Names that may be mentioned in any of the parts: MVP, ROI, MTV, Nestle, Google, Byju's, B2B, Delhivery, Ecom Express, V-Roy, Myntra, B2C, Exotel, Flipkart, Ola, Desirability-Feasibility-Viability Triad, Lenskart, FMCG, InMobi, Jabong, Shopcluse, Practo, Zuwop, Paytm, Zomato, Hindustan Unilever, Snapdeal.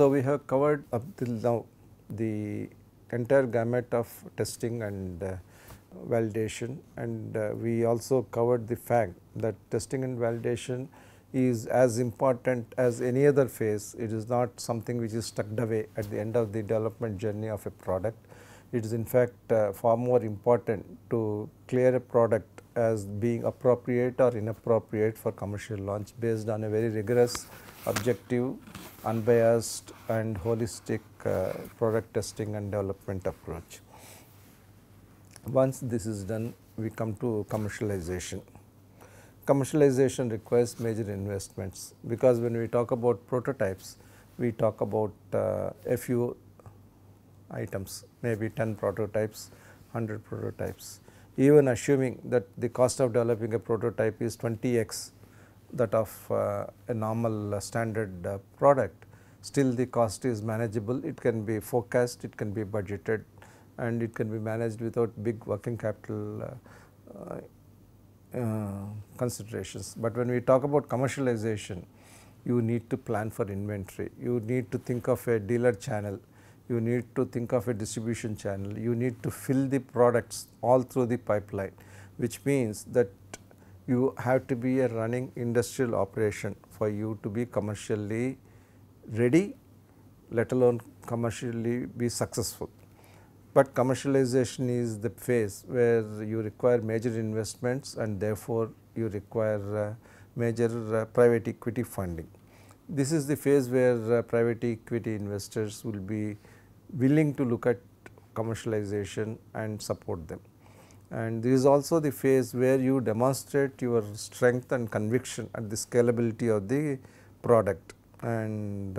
So, we have covered up till now the entire gamut of testing and validation, and we also covered the fact that testing and validation is as important as any other phase. It is not something which is tucked away at the end of the development journey of a product. It is in fact far more important to clear a product as being appropriate or inappropriate for commercial launch based on a very rigorous, objective, unbiased and holistic product testing and development approach. Once this is done, we come to commercialization. Commercialization requires major investments, because when we talk about prototypes, we talk about a few items, maybe 10 prototypes, 100 prototypes. Even assuming that the cost of developing a prototype is 20x that of a normal standard product, still the cost is manageable. It can be forecast, it can be budgeted, and it can be managed without big working capital considerations. But when we talk about commercialization, you need to plan for inventory, you need to think of a dealer channel, you need to think of a distribution channel, you need to fill the products all through the pipeline, which means that you have to be a running industrial operation for you to be commercially ready, let alone commercially be successful. But commercialization is the phase where you require major investments, and therefore you require major private equity funding. This is the phase where private equity investors will be willing to look at commercialization and support them. And this is also the phase where you demonstrate your strength and conviction at the scalability of the product. And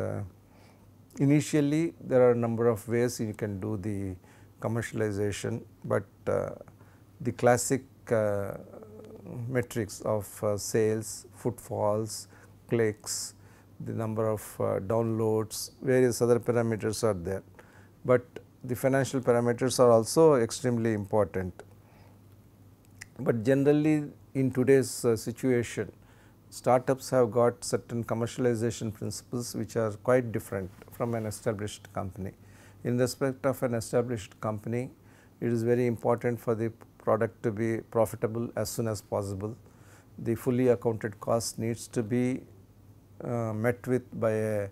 initially there are a number of ways you can do the commercialization, but the classic metrics of sales, footfalls, clicks, the number of downloads, various other parameters are there. But the financial parameters are also extremely important. But generally in today's situation, startups have got certain commercialization principles which are quite different from an established company. In respect of an established company, it is very important for the product to be profitable as soon as possible. The fully accounted cost needs to be met with by a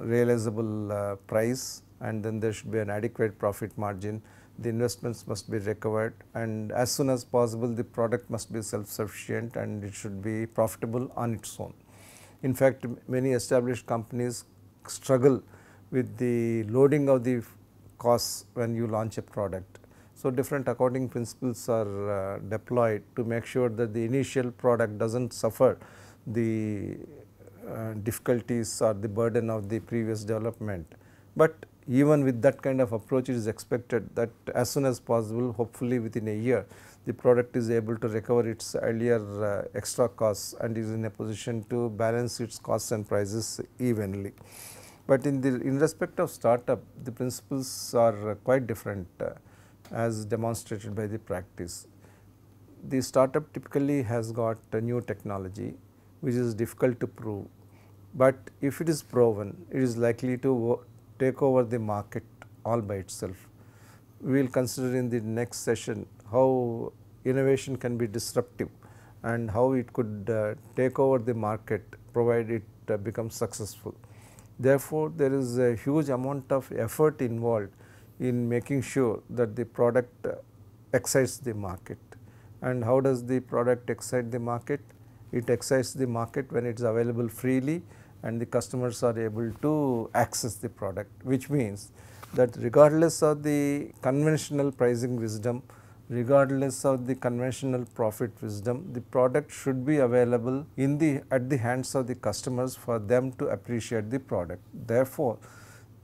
realizable price, and then there should be an adequate profit margin. The investments must be recovered, and as soon as possible the product must be self-sufficient and it should be profitable on its own. In fact, many established companies struggle with the loading of the costs when you launch a product. So, different accounting principles are deployed to make sure that the initial product does not suffer the difficulties or the burden of the previous development. But even with that kind of approach, it is expected that as soon as possible, hopefully within a year, the product is able to recover its earlier extra costs and is in a position to balance its costs and prices evenly. But in respect of startup, the principles are quite different as demonstrated by the practice. The startup typically has got a new technology which is difficult to prove, but if it is proven, it is likely to take over the market all by itself. We will consider in the next session how innovation can be disruptive and how it could take over the market provided it becomes successful. Therefore, there is a huge amount of effort involved in making sure that the product excites the market. And how does the product excite the market? It excites the market when it is available freely and the customers are able to access the product, which means that regardless of the conventional pricing wisdom, regardless of the conventional profit wisdom, the product should be available at the hands of the customers for them to appreciate the product. Therefore,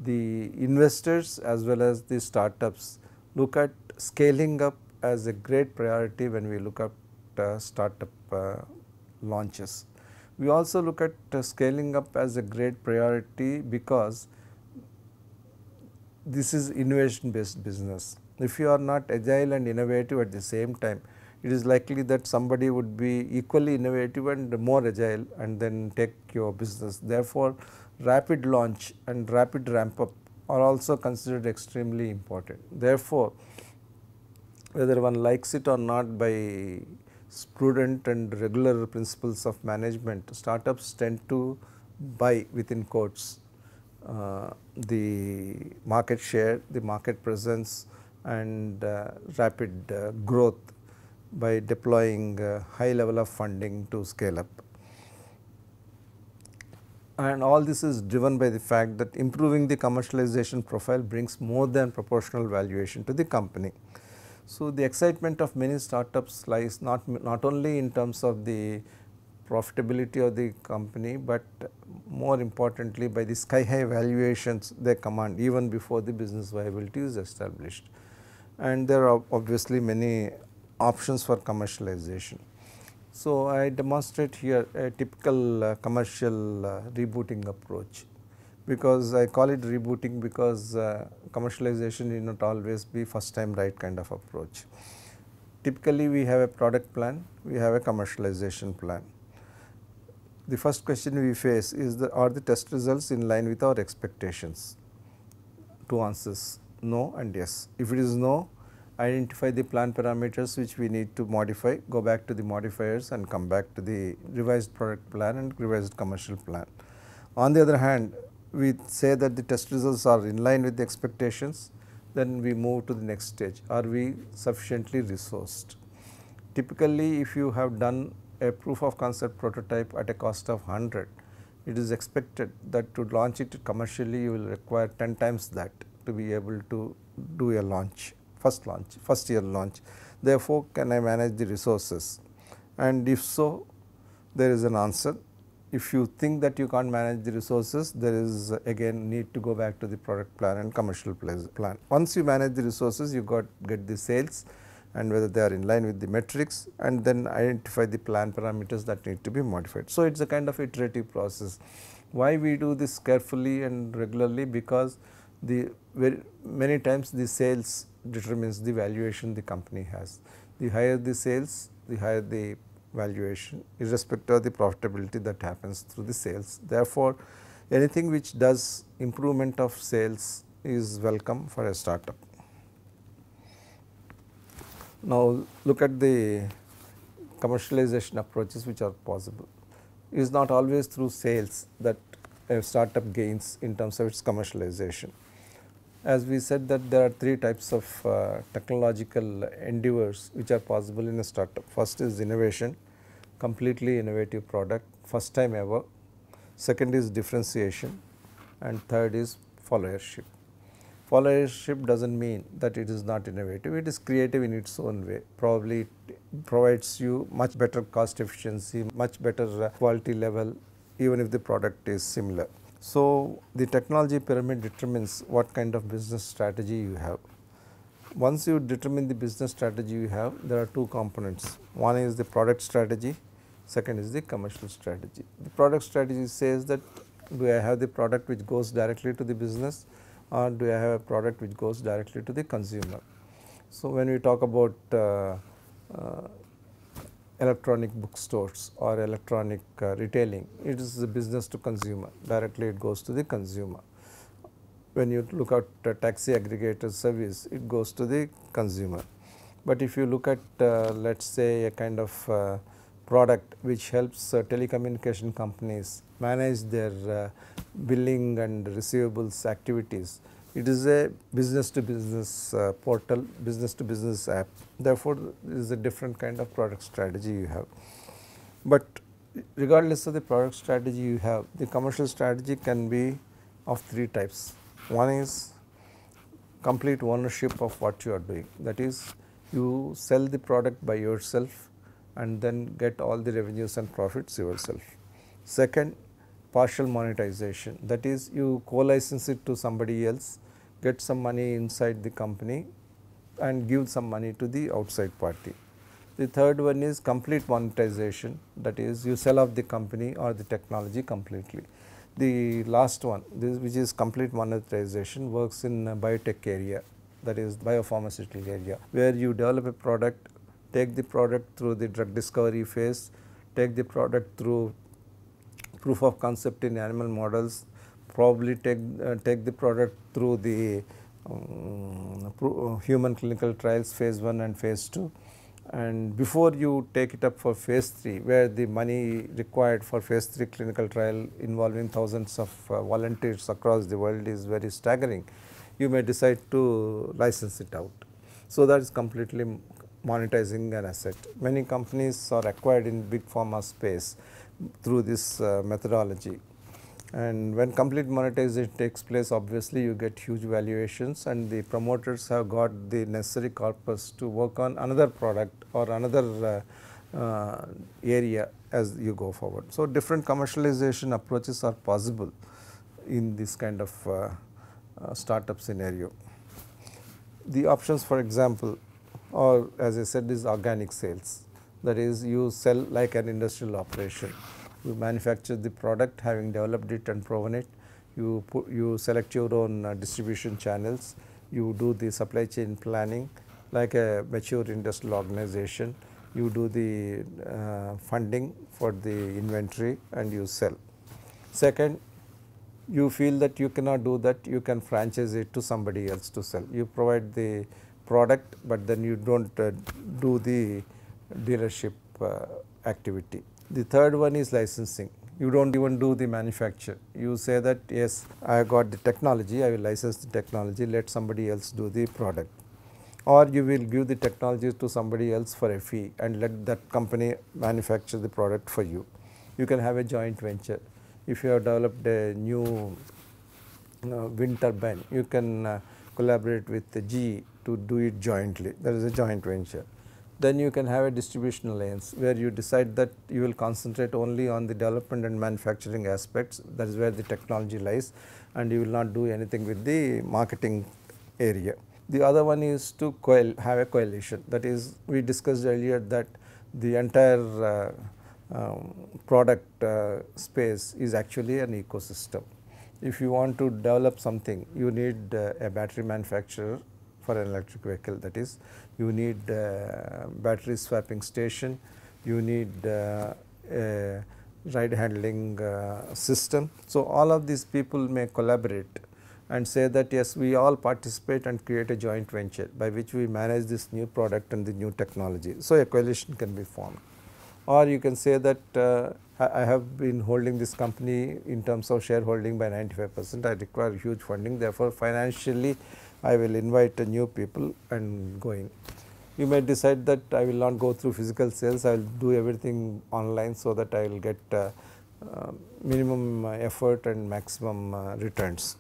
the investors as well as the startups look at scaling up as a great priority when we look at startup launches. We also look at scaling up as a great priority because this is innovation based business. If you are not agile and innovative at the same time, it is likely that somebody would be equally innovative and more agile and then take your business. Therefore, rapid launch and rapid ramp up are also considered extremely important. Therefore, whether one likes it or not, by prudent and regular principles of management, startups tend to buy within quotes the market share, the market presence and rapid growth by deploying high level of funding to scale up. And all this is driven by the fact that improving the commercialization profile brings more than proportional valuation to the company. So, the excitement of many startups lies not only in terms of the profitability of the company, but more importantly by the sky high valuations they command even before the business viability is established. And there are obviously many options for commercialization. So, I demonstrate here a typical commercial rebooting approach, because I call it rebooting because commercialization need not always be first time right kind of approach. Typically, we have a product plan, we have a commercialization plan. The first question we face is, are the test results in line with our expectations? Two answers, no and yes. If it is no, identify the plan parameters which we need to modify, go back to the modifiers and come back to the revised product plan and revised commercial plan. On the other hand, we say that the test results are in line with the expectations, then we move to the next stage. Are we sufficiently resourced? Typically, if you have done a proof of concept prototype at a cost of 100, it is expected that to launch it commercially you will require 10 times that to be able to do a launch, first year launch. Therefore, can I manage the resources? And if so, there is an answer. If you think that you can't manage the resources, there is again need to go back to the product plan and commercial plan. Once you manage the resources, you get the sales and whether they are in line with the metrics, and then identify the plan parameters that need to be modified. So, it is a kind of iterative process. Why we do this carefully and regularly? Because many times the sales determines the valuation the company has. The higher the sales, the higher the valuation, irrespective of the profitability that happens through the sales. Therefore, anything which does improvement of sales is welcome for a startup. Now, look at the commercialization approaches which are possible. It is not always through sales that a startup gains in terms of its commercialization. As we said that there are three types of technological endeavors which are possible in a startup. First is innovation, completely innovative product, first time ever. Second is differentiation, and third is followership. Followership does not mean that it is not innovative, it is creative in its own way. Probably it provides you much better cost efficiency, much better quality level, even if the product is similar. So, the technology pyramid determines what kind of business strategy you have. Once you determine the business strategy you have, there are two components. One is the product strategy, second is the commercial strategy. The product strategy says that do I have the product which goes directly to the business, or do I have a product which goes directly to the consumer. So, when we talk about electronic bookstores or electronic retailing, it is the business to consumer, directly it goes to the consumer. When you look at taxi aggregator service, it goes to the consumer. But if you look at let us say a kind of product which helps telecommunication companies manage their billing and receivables activities, it is a business to business portal, business to business app. Therefore, it is a different kind of product strategy you have. But regardless of the product strategy you have, the commercial strategy can be of three types. One is complete ownership of what you are doing, that is you sell the product by yourself and then get all the revenues and profits yourself. Second, partial monetization, that is you co-license it to somebody else, get some money inside the company and give some money to the outside party. The third one is complete monetization, that is you sell off the company or the technology completely. The last one, this which is complete monetization, works in biotech area, that is biopharmaceutical area, where you develop a product, take the product through the drug discovery phase, take the product through proof of concept in animal models, probably take the product through the human clinical trials phase 1 and phase 2, and before you take it up for phase 3, where the money required for phase 3 clinical trial involving thousands of volunteers across the world is very staggering, you may decide to license it out. So that is completely monetizing an asset. Many companies are acquired in big pharma space through this methodology, and when complete monetization takes place, obviously you get huge valuations, and the promoters have got the necessary corpus to work on another product or another area as you go forward. So different commercialization approaches are possible in this kind of startup scenario. The options, for example, or as I said, is organic sales, that is you sell like an industrial operation. You manufacture the product, having developed it and proven it, you select your own distribution channels, you do the supply chain planning like a mature industrial organization, you do the funding for the inventory and you sell. Second, you feel that you cannot do that, you can franchise it to somebody else to sell. You provide the product, but then you do not do the dealership activity. The third one is licensing. You do not even do the manufacture. You say that yes, I have got the technology, I will license the technology, let somebody else do the product. Or you will give the technology to somebody else for a fee and let that company manufacture the product for you. You can have a joint venture. If you have developed a new wind turbine, you can collaborate with the GE to do it jointly, that is a joint venture. Then you can have a distribution alliance where you decide that you will concentrate only on the development and manufacturing aspects, that is where the technology lies, and you will not do anything with the marketing area. The other one is to have a coalition, that is we discussed earlier that the entire product space is actually an ecosystem. If you want to develop something, you need a battery manufacturer for an electric vehicle, that is you need battery swapping station, you need a ride handling system. So all of these people may collaborate and say that yes, we all participate and create a joint venture by which we manage this new product and the new technology. So a coalition can be formed. Or you can say that I have been holding this company in terms of shareholding by 95%, I require huge funding, therefore financially I will invite new people and going. You may decide that I will not go through physical sales, I will do everything online so that I will get minimum effort and maximum returns,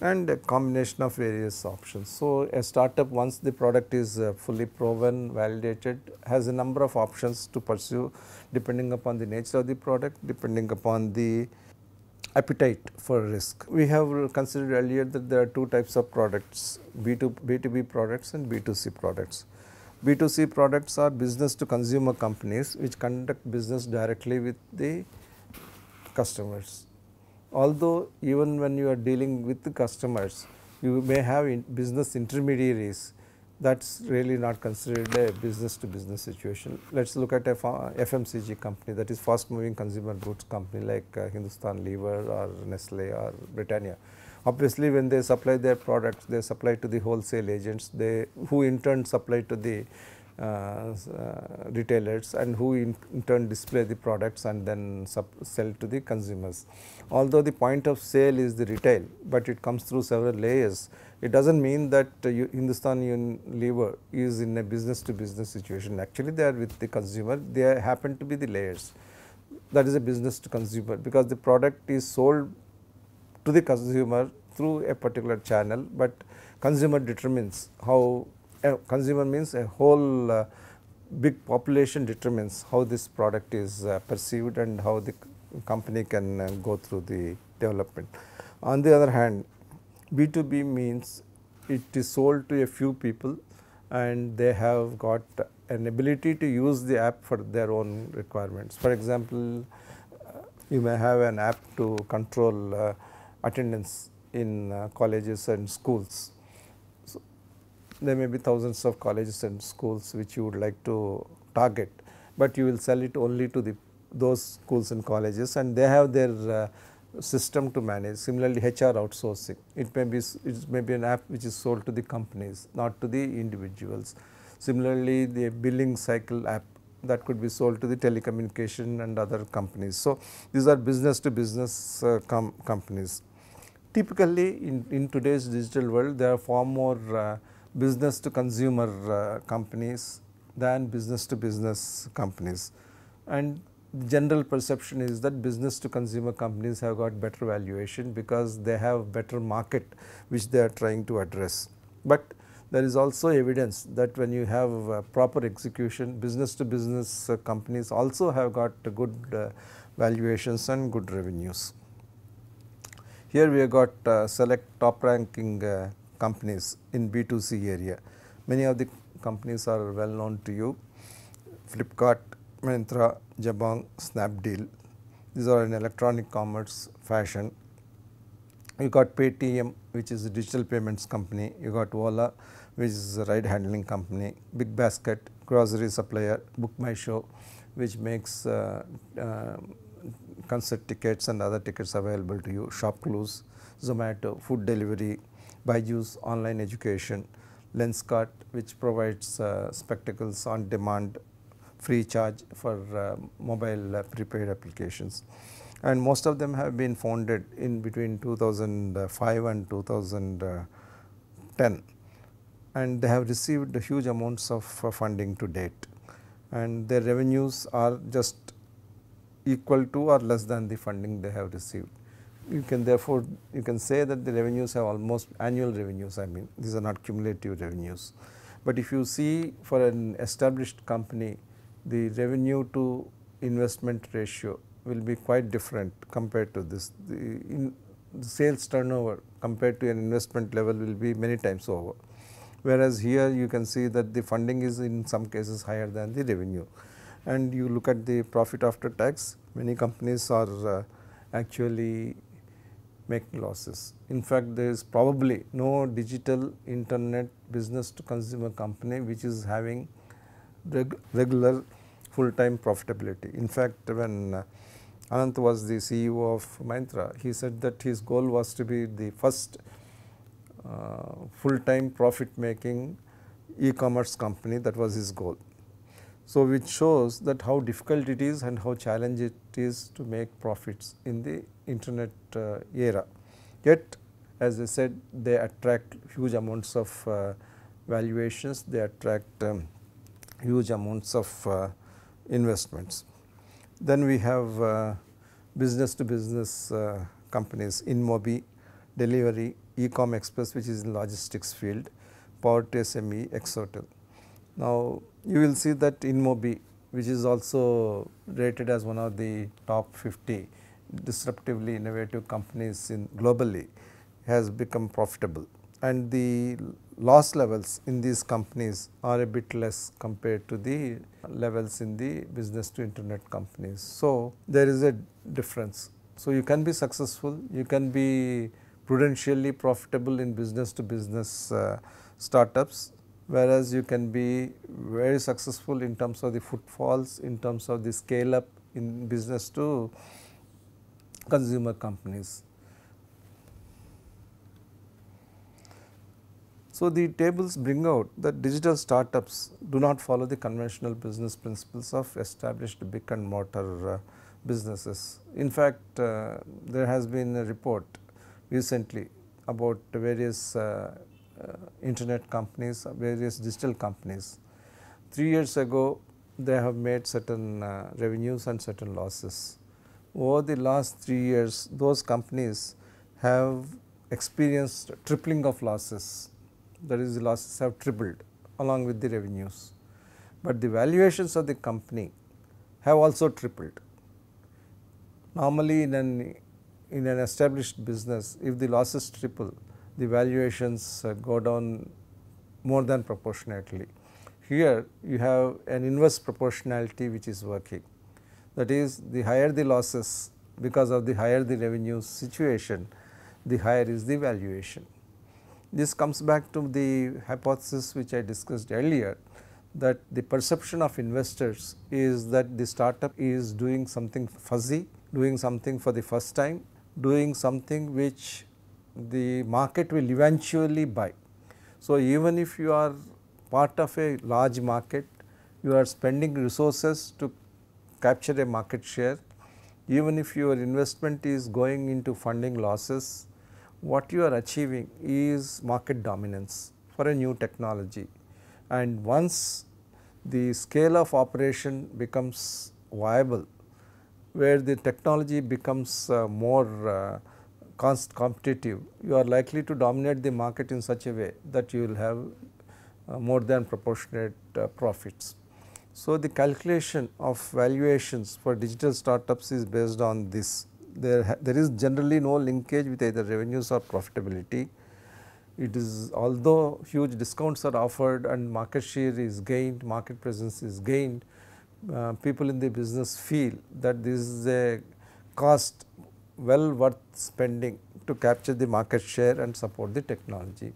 and a combination of various options. So a startup, once the product is fully proven, validated, has a number of options to pursue depending upon the nature of the product, depending upon the appetite for risk. We have considered earlier that there are two types of products, B2B products and B2C products. B2C products are business to consumer companies which conduct business directly with the customers. Although even when you are dealing with the customers, you may have business intermediaries, that is really not considered a business to business situation. Let us look at a FMCG company, that is fast moving consumer goods company like Hindustan Lever or Nestle or Britannia. Obviously when they supply their products, they supply to the wholesale agents, they who in turn supply to the retailers, and who in turn display the products and then sell to the consumers. Although the point of sale is the retail, but it comes through several layers. It does not mean that Hindustan Unilever is in a business to business situation. Actually they are with the consumer, they happen to be the layers. That is a business to consumer because the product is sold to the consumer through a particular channel, but consumer determines how. A consumer means a whole big population determines how this product is perceived and how the company can go through the development. On the other hand, B2B means it is sold to a few people and they have got an ability to use the app for their own requirements. For example, you may have an app to control attendance in colleges and schools. There may be thousands of colleges and schools which you would like to target, but you will sell it only to those schools and colleges, and they have their system to manage. Similarly, HR outsourcing, it may be an app which is sold to the companies, not to the individuals. Similarly, the billing cycle app that could be sold to the telecommunication and other companies. So, these are business to business companies. Typically, in today's digital world, there are far more business to consumer companies than business to business companies, and general perception is that business to consumer companies have got better valuation because they have better market which they are trying to address. But there is also evidence that when you have proper execution, business to business companies also have got good valuations and good revenues. Here we have got select top ranking companies in B2C area. Many of the companies are well known to you: Flipkart, Myntra, Jabong, Snapdeal. These are in electronic commerce, fashion. You got Paytm, which is a digital payments company. You got Ola, which is a ride handling company. Big Basket, grocery supplier. Book My Show, which makes concert tickets and other tickets available to you. Shopcluse, Zomato, food delivery. Byju's, online education. Lenskart, which provides spectacles on demand, free charge for mobile prepaid applications, and most of them have been founded in between 2005 and 2010, and they have received huge amounts of funding to date, and their revenues are just equal to or less than the funding they have received. You can therefore, you can say that the revenues have almost annual revenues, I mean these are not cumulative revenues. But if you see for an established company, the revenue to investment ratio will be quite different compared to this. The sales turnover compared to an investment level will be many times over, whereas here you can see that the funding is in some cases higher than the revenue. And you look at the profit after tax, many companies are actually make losses. In fact, there is probably no digital internet business to consumer company which is having regular full time profitability. In fact, when Anant was the CEO of Myntra, he said that his goal was to be the first full time profit making e-commerce company. That was his goal. So, which shows that how difficult it is and how challenging it is to make profits in the internet era. Yet, as I said, they attract huge amounts of valuations, they attract huge amounts of investments. Then we have business to business companies: InMobi, Delhivery, Ecom Express, which is in logistics field, Power to SME, Exotel. Now, you will see that InMobi, which is also rated as one of the top 50 disruptively innovative companies in globally, has become profitable, and the loss levels in these companies are a bit less compared to the levels in the business to internet companies. So, there is a difference. So, you can be successful, you can be prudentially profitable in business to business startups, whereas you can be very successful in terms of the footfalls, in terms of the scale up in business to consumer companies. So, the tables bring out that digital startups do not follow the conventional business principles of established brick and mortar businesses. In fact, there has been a report recently about various internet companies, various digital companies. 3 years ago, they have made certain revenues and certain losses. Over the last 3 years, those companies have experienced tripling of losses, that is the losses have tripled along with the revenues, but the valuations of the company have also tripled. Normally, in an established business, if the losses triple, the valuations go down more than proportionately. Here you have an inverse proportionality which is working, that is the higher the losses because of the higher the revenue situation, the higher is the valuation. This comes back to the hypothesis which I discussed earlier, that the perception of investors is that the startup is doing something fuzzy, doing something for the first time, doing something which the market will eventually buy. So, even if you are part of a large market, you are spending resources to capture a market share, even if your investment is going into funding losses, what you are achieving is market dominance for a new technology. And once the scale of operation becomes viable, where the technology becomes more competitive, you are likely to dominate the market in such a way that you will have more than proportionate profits. So, the calculation of valuations for digital startups is based on this. There is generally no linkage with either revenues or profitability. It is, although huge discounts are offered and market share is gained, market presence is gained, people in the business feel that this is a cost well worth spending to capture the market share and support the technology.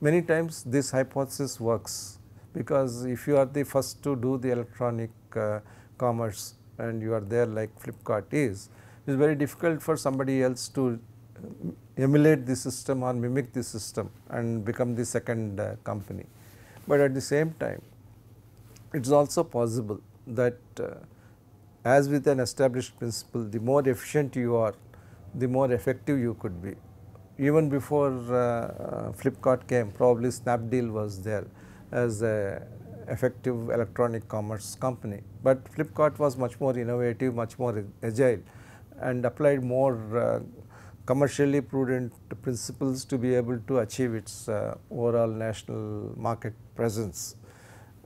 Many times this hypothesis works, because if you are the first to do the electronic commerce and you are there like Flipkart is, it is very difficult for somebody else to emulate the system or mimic the system and become the second company. But at the same time, it is also possible that as with an established principle, the more efficient you are, the more effective you could be. Even before Flipkart came, probably Snapdeal was there as a effective electronic commerce company, but Flipkart was much more innovative, much more agile, and applied more commercially prudent principles to be able to achieve its overall national market presence,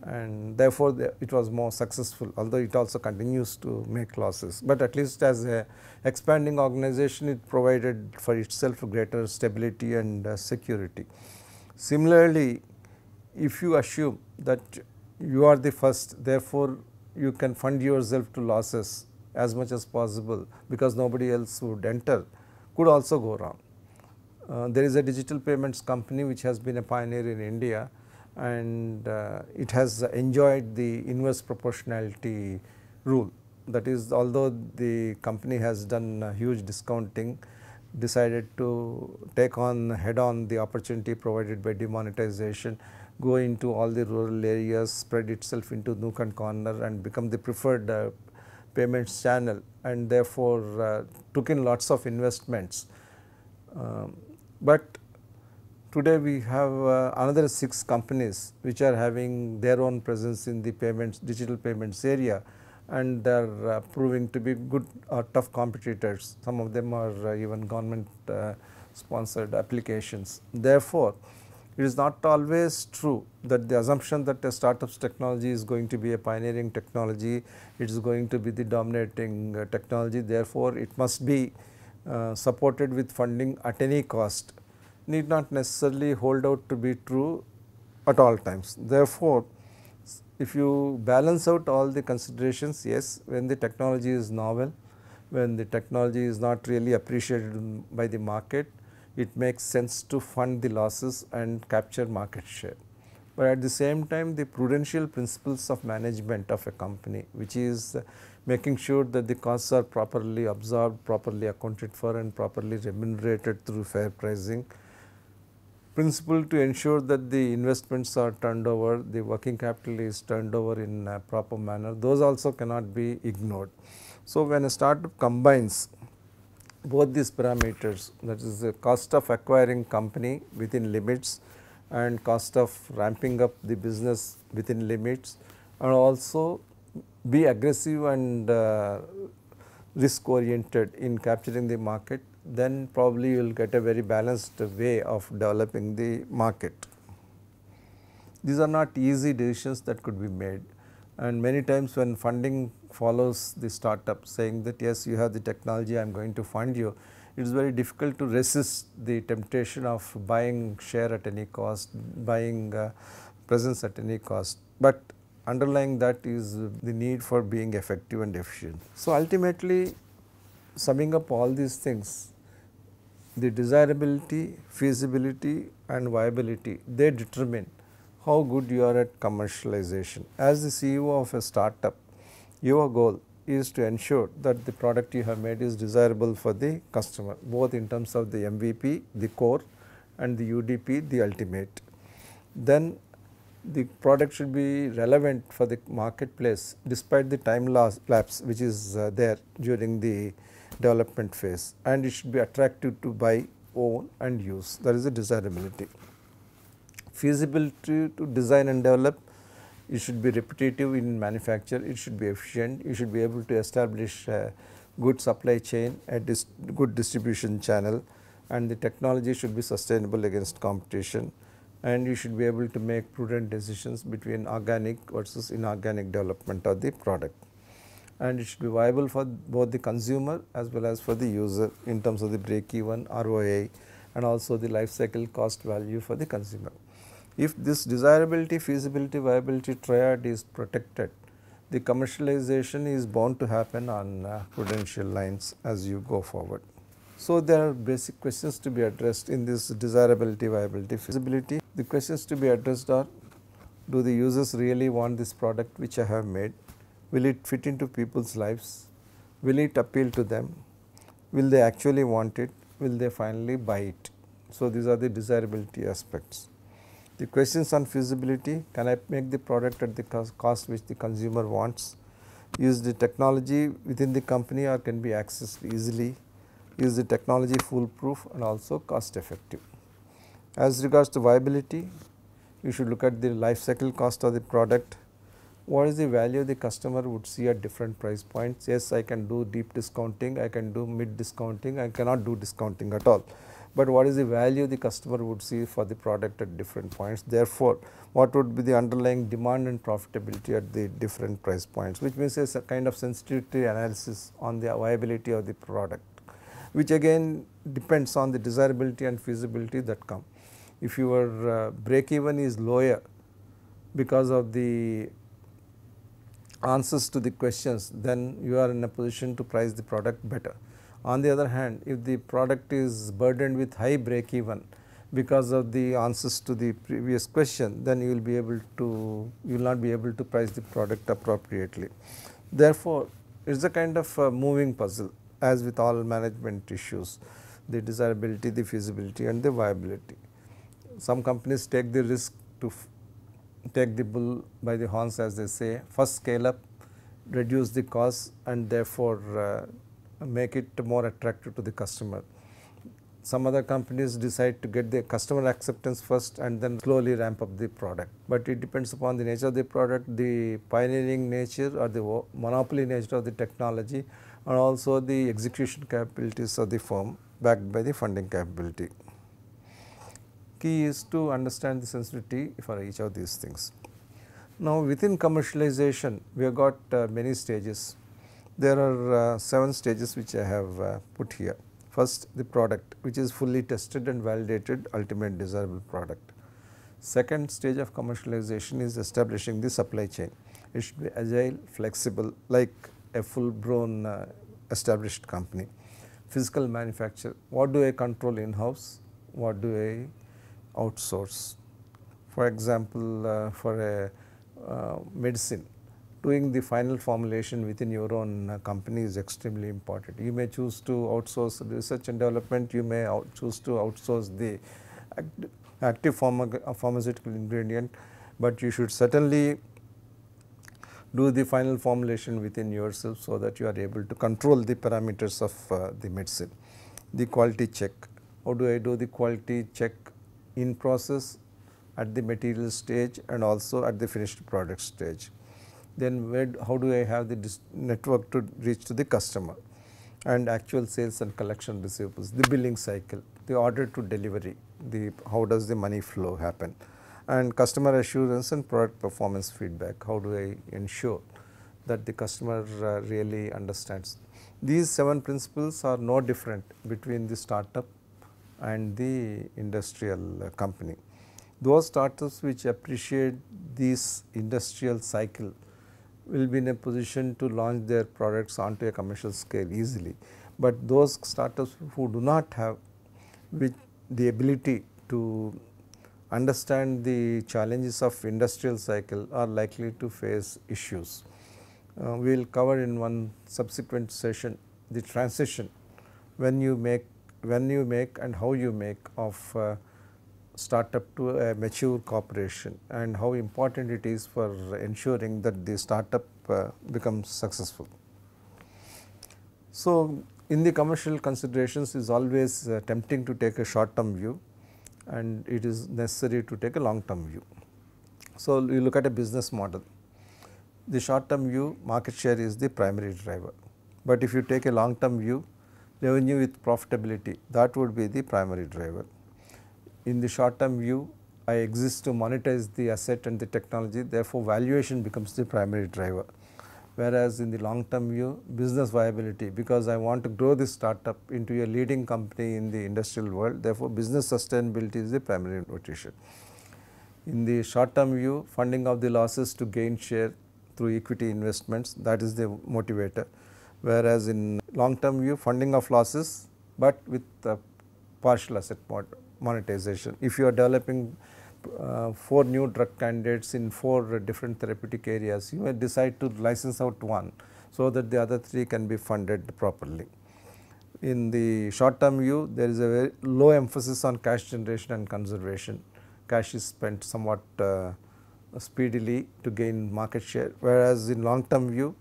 and therefore it was more successful, although it also continues to make losses. But at least as a expanding organization, it provided for itself greater stability and security. Similarly, if you assume that you are the first, therefore you can fund yourself to losses as much as possible, because nobody else would enter, could also go wrong. There is a digital payments company which has been a pioneer in India, and it has enjoyed the inverse proportionality rule. That is, although the company has done huge discounting, decided to take on head on the opportunity provided by demonetization, go into all the rural areas, spread itself into nook and corner, and become the preferred payments channel, and therefore took in lots of investments. But today we have another 6 companies which are having their own presence in the payments, digital payments area, and they are proving to be good or tough competitors. Some of them are even government sponsored applications. Therefore, it is not always true that the assumption that a startup's technology is going to be a pioneering technology, it is going to be the dominating technology, therefore it must be supported with funding at any cost, need not necessarily hold out to be true at all times. Therefore, if you balance out all the considerations, yes, when the technology is novel, when the technology is not really appreciated by the market, it makes sense to fund the losses and capture market share. But at the same time, the prudential principles of management of a company, which is making sure that the costs are properly absorbed, properly accounted for, and properly remunerated through fair pricing, principle to ensure that the investments are turned over, the working capital is turned over in a proper manner, those also cannot be ignored. So, when a startup combines both these parameters, that is the cost of acquiring company within limits and cost of ramping up the business within limits, and also be aggressive and risk oriented in capturing the market, then probably you will get a very balanced way of developing the market. These are not easy decisions that could be made, and many times when funding follows the startup saying that yes, you have the technology, I am going to fund you, it is very difficult to resist the temptation of buying share at any cost, buying presence at any cost, but underlying that is the need for being effective and efficient. So, ultimately, summing up all these things, the desirability, feasibility and viability, they determine how good you are at commercialization. As the CEO of a startup, your goal is to ensure that the product you have made is desirable for the customer, both in terms of the MVP, the core, and the UDP, the ultimate. Then the product should be relevant for the marketplace despite the time lapse which is there during the development phase, and it should be attractive to buy, own and use. That is the desirability. Feasibility to design and develop, it should be repetitive in manufacture, it should be efficient, you should be able to establish a good supply chain, a good distribution channel, and the technology should be sustainable against competition, and you should be able to make prudent decisions between organic versus inorganic development of the product. And it should be viable for both the consumer as well as for the user in terms of the break-even, ROI, and also the life cycle cost value for the consumer. If this desirability, feasibility, viability triad is protected, the commercialization is bound to happen on prudential lines as you go forward. So, there are basic questions to be addressed in this desirability, viability, feasibility. The questions to be addressed are, do the users really want this product which I have made? Will it fit into people's lives? Will it appeal to them? Will they actually want it? Will they finally buy it? So, these are the desirability aspects. The questions on feasibility, can I make the product at the cost which the consumer wants? Is the technology within the company or can be accessed easily? Is the technology foolproof and also cost effective? As regards to viability, you should look at the life cycle cost of the product. What is the value the customer would see at different price points? Yes, I can do deep discounting, I can do mid discounting, I cannot do discounting at all. But what is the value the customer would see for the product at different points? Therefore, what would be the underlying demand and profitability at the different price points, which means a kind of sensitivity analysis on the viability of the product, which again depends on the desirability and feasibility that come. If your break even is lower because of the answers to the questions, then you are in a position to price the product better. On the other hand, if the product is burdened with high break even because of the answers to the previous question, then you will not be able to price the product appropriately. Therefore, it is a kind of moving puzzle as with all management issues, the desirability, the feasibility and the viability. Some companies take the risk to take the bull by the horns, as they say, first scale up, reduce the cost and therefore make it more attractive to the customer. Some other companies decide to get the customer acceptance first and then slowly ramp up the product. But it depends upon the nature of the product, the pioneering nature or the monopoly nature of the technology, and also the execution capabilities of the firm backed by the funding capability. Key is to understand the sensitivity for each of these things. Now, within commercialization, we have got many stages. There are 7 stages which I have put here. First, the product which is fully tested and validated ultimate desirable product. Second stage of commercialization is establishing the supply chain. It should be agile, flexible, like a full-blown established company. Physical manufacture, what do I control in-house, what do I outsource? For example, for a medicine, doing the final formulation within your own company is extremely important. You may choose to outsource research and development, you may choose to outsource the active pharmaceutical ingredient, but you should certainly do the final formulation within yourself so that you are able to control the parameters of the medicine. The quality check, how do I do the quality check in process, at the material stage and also at the finished product stage. Then how do I have the network to reach to the customer, and actual sales and collection receivables, the billing cycle, the order to delivery, how does the money flow happen, and customer assurance and product performance feedback, how do I ensure that the customer really understands. These 7 principles are no different between the startup and the industrial company. Those startups which appreciate this industrial cycle will be in a position to launch their products onto a commercial scale easily, but those startups who do not have with the ability to understand the challenges of industrial cycle are likely to face issues. We will cover in one subsequent session the transition when you make and how you make of startup to a mature corporation, and how important it is for ensuring that the startup becomes successful. So, in the commercial considerations, is always tempting to take a short term view, and it is necessary to take a long term view. So, you look at a business model. The short term view, market share is the primary driver, but if you take a long term view, revenue with profitability, that would be the primary driver. In the short term view, I exist to monetize the asset and the technology, therefore valuation becomes the primary driver. Whereas in the long term view, business viability, because I want to grow this startup into a leading company in the industrial world, therefore business sustainability is the primary motivation. In the short term view, funding of the losses to gain share through equity investments, that is the motivator. Whereas in long term view, funding of losses, but with partial asset monetization. If you are developing 4 new drug candidates in 4 different therapeutic areas, you may decide to license out one so that the other 3 can be funded properly. In the short term view, there is a very low emphasis on cash generation and conservation. Cash is spent somewhat speedily to gain market share, whereas in long term view,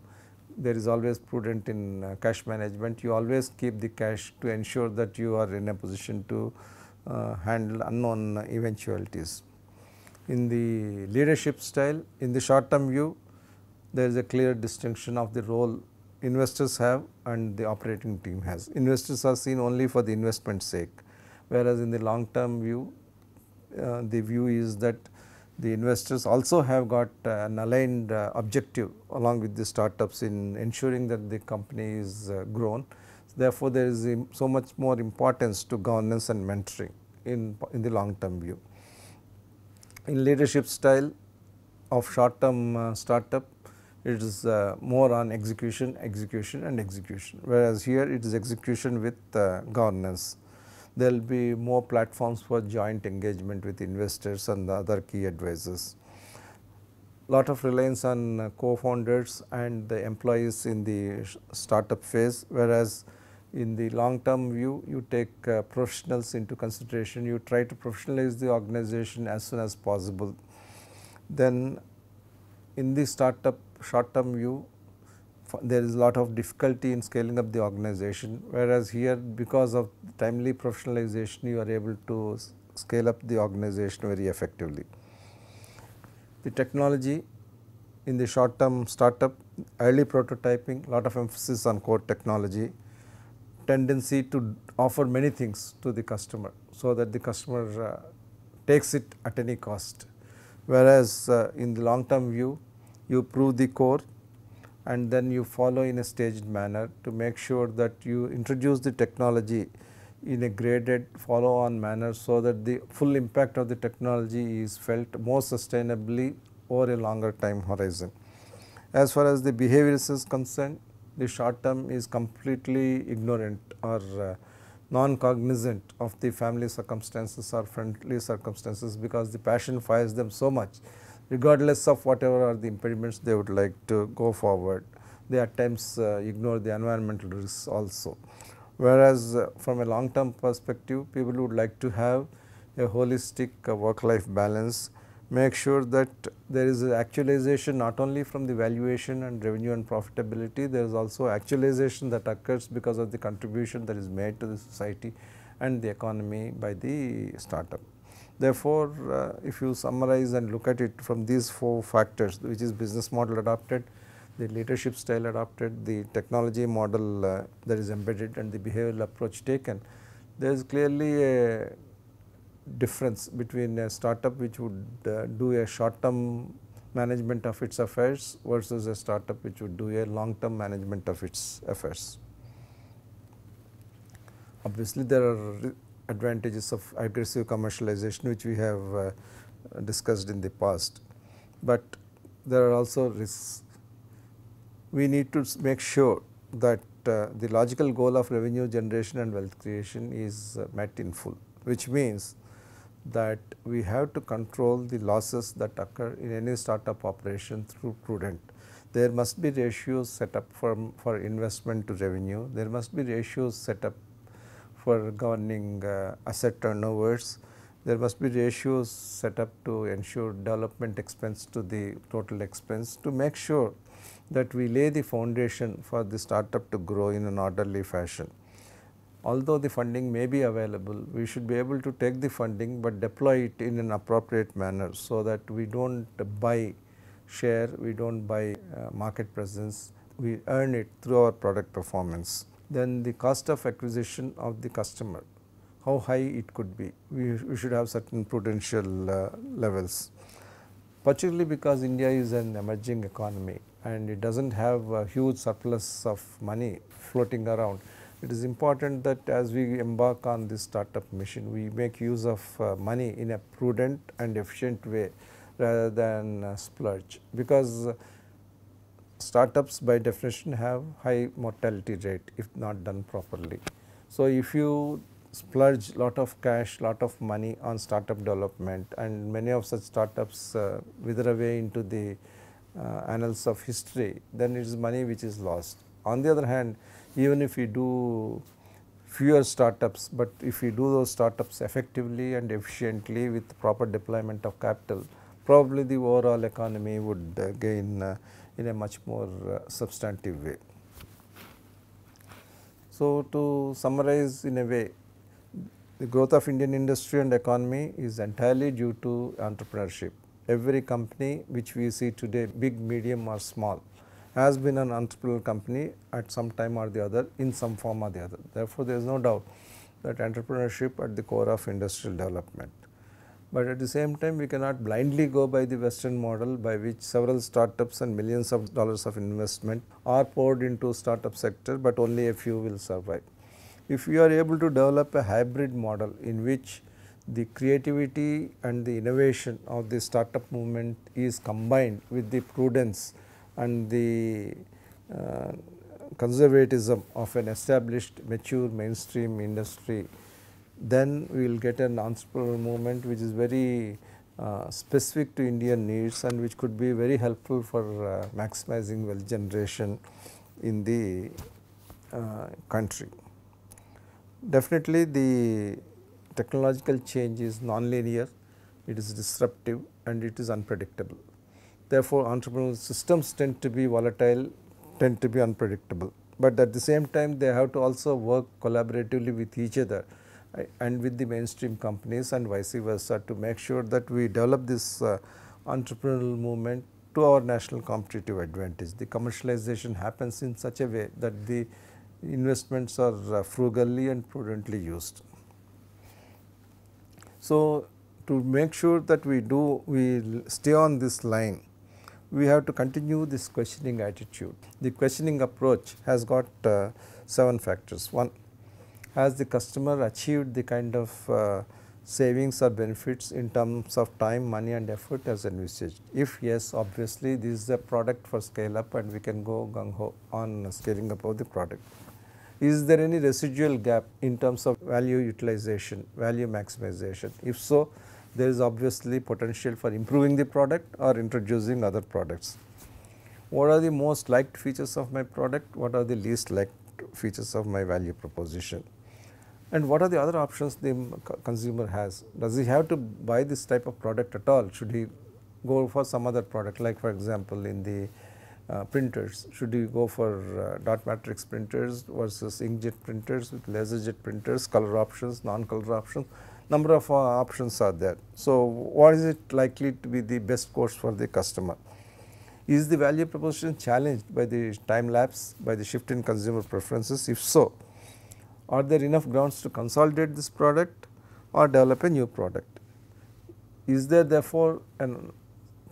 there is always prudent in cash management. You always keep the cash to ensure that you are in a position to handle unknown eventualities. In the leadership style, in the short term view, there is a clear distinction of the role investors have and the operating team has. Investors are seen only for the investment's sake, whereas in the long term view, the view is that the investors also have got an aligned objective along with the startups in ensuring that the company is grown. Therefore, there is so much more importance to governance and mentoring in the long term view. In leadership style of short term startup, it is more on execution, whereas here it is execution with governance. There will be more platforms for joint engagement with investors and the other key advisors. Lot of reliance on co-founders and the employees in the startup phase, whereas in the long term view, you take professionals into consideration. You try to professionalize the organization as soon as possible. Then in the startup short term view, there is a lot of difficulty in scaling up the organization, whereas here, because of timely professionalization, you are able to scale up the organization very effectively. The technology in the short term startup, early prototyping, lot of emphasis on core technology, tendency to offer many things to the customer, so that the customer takes it at any cost. Whereas in the long term view, you prove the core and then you follow in a staged manner to make sure that you introduce the technology in a graded follow on manner, so that the full impact of the technology is felt more sustainably over a longer time horizon. As far as the behavior is concerned, the short term is completely ignorant or non-cognizant of the family circumstances or friendly circumstances, because the passion fires them so much, regardless of whatever are the impediments they would like to go forward. They at times ignore the environmental risks also. Whereas from a long term perspective, people would like to have a holistic work life balance, make sure that there is actualization not only from the valuation and revenue and profitability, there is also actualization that occurs because of the contribution that is made to the society and the economy by the startup. Therefore, if you summarize and look at it from these 4 factors, which is business model adopted, the leadership style adopted, the technology model that is embedded, and the behavioral approach taken, there is clearly a difference between a startup which would do a short term management of its affairs versus a startup which would do a long term management of its affairs. Obviously, there are advantages of aggressive commercialization which we have discussed in the past, but there are also risks. We need to make sure that the logical goal of revenue generation and wealth creation is met in full, which means that we have to control the losses that occur in any startup operation through prudent. There must be ratios set up for investment to revenue, there must be ratios set up for governing asset turnovers, there must be ratios set up to ensure development expense to the total expense, to make sure that we lay the foundation for the startup to grow in an orderly fashion. Although the funding may be available, we should be able to take the funding but deploy it in an appropriate manner so that we do not buy share, we do not buy market presence, we earn it through our product performance. Then the cost of acquisition of the customer, how high it could be, we should have certain prudential levels. Particularly because India is an emerging economy and it does not have a huge surplus of money floating around. It is important that as we embark on this startup mission, we make use of money in a prudent and efficient way rather than splurge, because startups by definition have high mortality rate if not done properly. So, if you splurge lot of cash, lot of money on startup development, and many of such startups wither away into the annals of history, then it is money which is lost. On the other hand, even if we do fewer startups, but if we do those startups effectively and efficiently with proper deployment of capital, probably the overall economy would gain in a much more substantive way. So, to summarize in a way, the growth of Indian industry and economy is entirely due to entrepreneurship. Every company which we see today, big, medium or small, has been an entrepreneurial company at some time or the other in some form or the other. Therefore, there is no doubt that entrepreneurship at the core of industrial development. But at the same time, we cannot blindly go by the Western model by which several startups and millions of dollars of investment are poured into startup sector, but only a few will survive. If we are able to develop a hybrid model in which the creativity and the innovation of the startup movement is combined with the prudence and the conservatism of an established mature mainstream industry, then we will get an entrepreneurial movement which is very specific to Indian needs and which could be very helpful for maximizing wealth generation in the country. Definitely, the technological change is non-linear, it is disruptive and it is unpredictable. Therefore, entrepreneurial systems tend to be volatile, tend to be unpredictable, but at the same time they have to also work collaboratively with each other and with the mainstream companies and vice versa to make sure that we develop this entrepreneurial movement to our national competitive advantage. The commercialization happens in such a way that the investments are frugally and prudently used. So, to make sure that we stay on this line, we have to continue this questioning attitude. The questioning approach has got 7 factors. 1, has the customer achieved the kind of savings or benefits in terms of time, money and effort as envisaged? If yes, obviously this is a product for scale up and we can go gung ho on scaling up of the product. Is there any residual gap in terms of value utilization, value maximization? If so, there is obviously potential for improving the product or introducing other products. What are the most liked features of my product? What are the least liked features of my value proposition? And what are the other options the consumer has? Does he have to buy this type of product at all? Should he go for some other product, like for example in the printers, should he go for dot matrix printers versus inkjet printers with laser jet printers, color options, non-color options? Number of options are there. So, what is it likely to be the best course for the customer? Is the value proposition challenged by the time lapse, by the shift in consumer preferences? If so, are there enough grounds to consolidate this product or develop a new product? Is there therefore a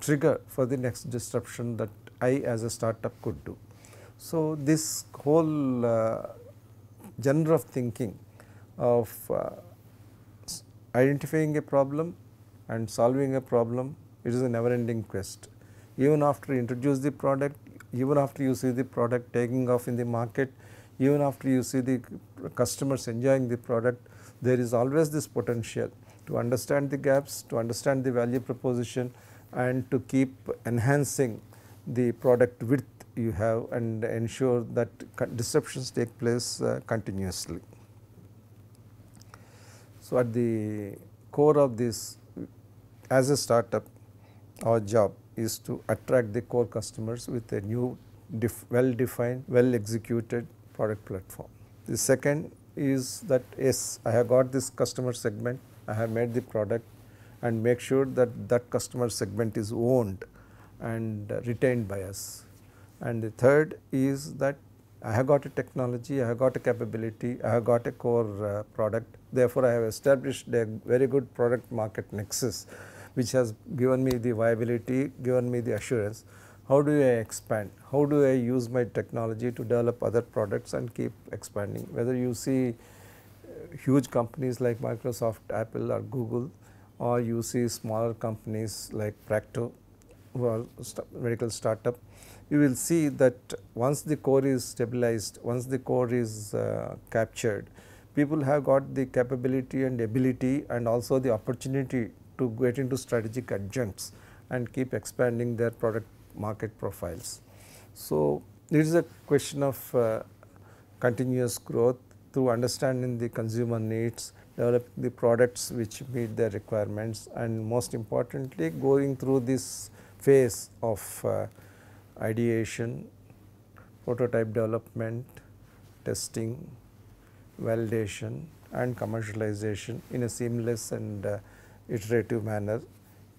trigger for the next disruption that I as a startup could do? So, this whole genre of thinking of identifying a problem and solving a problem, it is a never ending quest. Even after you introduce the product, even after you see the product taking off in the market, even after you see the customers enjoying the product, there is always this potential to understand the gaps, to understand the value proposition, and to keep enhancing the product width you have and ensure that disruptions take place continuously. So, at the core of this, as a startup, our job is to attract the core customers with a new, well-defined, well-executed product platform. The second is that yes, I have got this customer segment, I have made the product, and make sure that that customer segment is owned and retained by us. And the third is that I have got a technology, I have got a capability, I have got a core product. Therefore, I have established a very good product market nexus, which has given me the viability, given me the assurance. How do I expand? How do I use my technology to develop other products and keep expanding? Whether you see huge companies like Microsoft, Apple or Google, or you see smaller companies like Practo, who are medical startup, you will see that once the core is stabilized, once the core is captured, people have got the capability and ability and also the opportunity to get into strategic adjuncts and keep expanding their product market profiles. So, it is a question of continuous growth through understanding the consumer needs, developing the products which meet their requirements, and most importantly going through this phase of ideation, prototype development, testing, validation and commercialization in a seamless and iterative manner,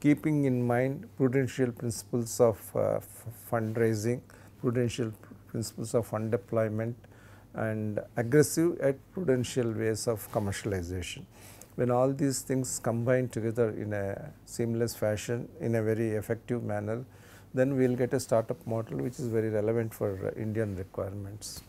keeping in mind prudential principles of fundraising, prudential principles of fund deployment and aggressive at prudential ways of commercialization. When all these things combine together in a seamless fashion, in a very effective manner, then we will get a startup model which is very relevant for Indian requirements.